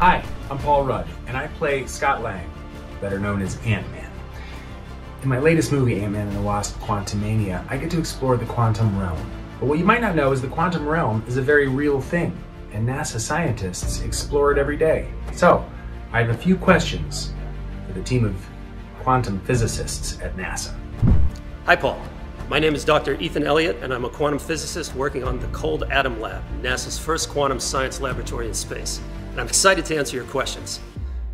Hi, I'm Paul Rudd, and I play Scott Lang, better known as Ant-Man. In my latest movie, Ant-Man and the Wasp: Quantumania, I get to explore the quantum realm. But what you might not know is the quantum realm is a very real thing, and NASA scientists explore it every day. So, I have a few questions for the team of quantum physicists at NASA. Hi, Paul. My name is Dr. Ethan Elliott, and I'm a quantum physicist working on the Cold Atom Lab, NASA's first quantum science laboratory in space. And I'm excited to answer your questions.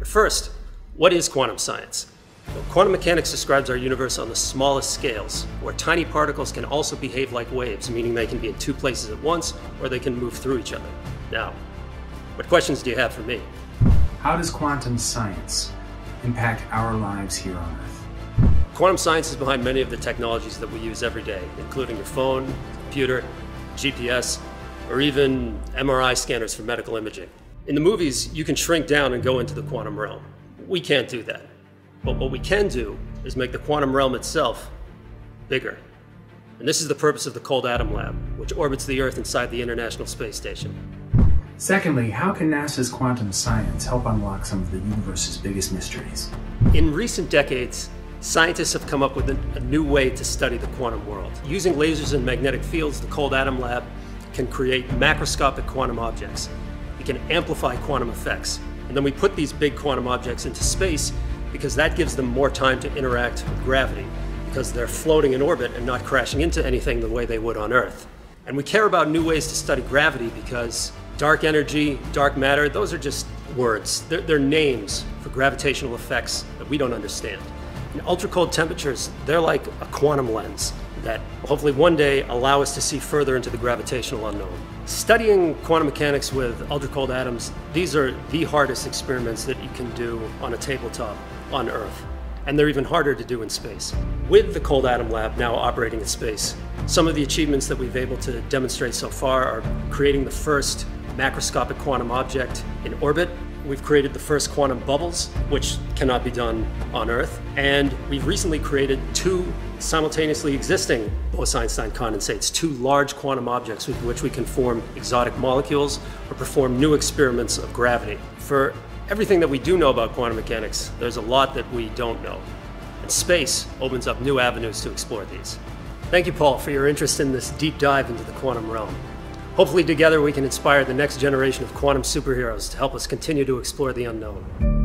But first, what is quantum science? Well, quantum mechanics describes our universe on the smallest scales, where tiny particles can also behave like waves, meaning they can be in two places at once, or they can move through each other. Now, what questions do you have for me? How does quantum science impact our lives here on Earth? Quantum science is behind many of the technologies that we use every day, including your phone, computer, GPS, or even MRI scanners for medical imaging. In the movies, you can shrink down and go into the quantum realm. We can't do that. But what we can do is make the quantum realm itself bigger. And this is the purpose of the Cold Atom Lab, which orbits the Earth inside the International Space Station. Secondly, how can NASA's quantum science help unlock some of the universe's biggest mysteries? In recent decades, scientists have come up with a new way to study the quantum world. Using lasers and magnetic fields, the Cold Atom Lab can create macroscopic quantum objects. It can amplify quantum effects. And then we put these big quantum objects into space because that gives them more time to interact with gravity, because they're floating in orbit and not crashing into anything the way they would on Earth. And we care about new ways to study gravity because dark energy, dark matter, those are just words. They're names for gravitational effects that we don't understand. In ultra-cold temperatures, they're like a quantum lens that hopefully one day allow us to see further into the gravitational unknown. Studying quantum mechanics with ultra-cold atoms, these are the hardest experiments that you can do on a tabletop on Earth, and they're even harder to do in space. With the Cold Atom Lab now operating in space, some of the achievements that we've been able to demonstrate so far are creating the first macroscopic quantum object in orbit. We've created the first quantum bubbles, which cannot be done on Earth. And we've recently created two simultaneously existing Bose-Einstein condensates, two large quantum objects with which we can form exotic molecules or perform new experiments of gravity. For everything that we do know about quantum mechanics, there's a lot that we don't know. And space opens up new avenues to explore these. Thank you, Paul, for your interest in this deep dive into the quantum realm. Hopefully together we can inspire the next generation of quantum superheroes to help us continue to explore the unknown.